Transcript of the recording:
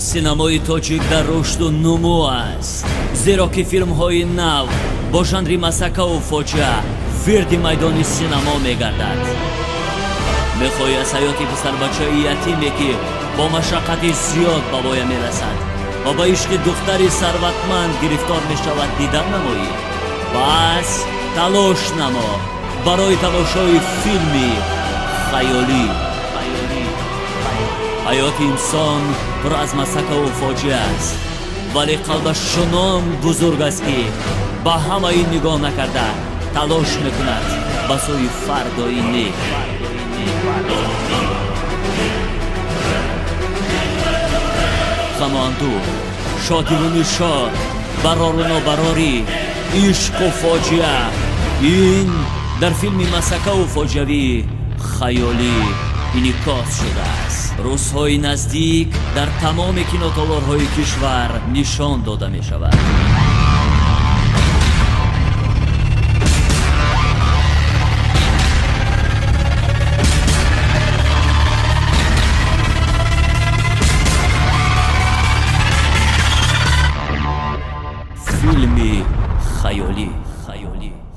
سینمای تاجیک در رشد و نمو است، زیرا که فیلم های نو با ژانری مسکه و فاجعه ورد میدان سینما میگردد. میخوای از حیات پسر بچه یتیمی که با مشقت زیاد به پایان میرسد و با عشق دختر ثروتمند گرفتار میشود دیدن نمایی؟ پس تلاش نما برای تماشای فیلمی خیالی. حیات انسان پر از مسکه و فاجعه است، ولی قلبش چنان بزرگ است که به همه نگاه نکرده تلاش میکند به سوی فردایی نیک. غماندو، شادیون شاد، برار و نابراری، عشق و فاجعه، این در فیلم مسکه و فاجعه خیالی انعکاس شده است. روزهای نزدیک در تمام کینوتالارهای کشور نشان داده می شود. فیلم خیالی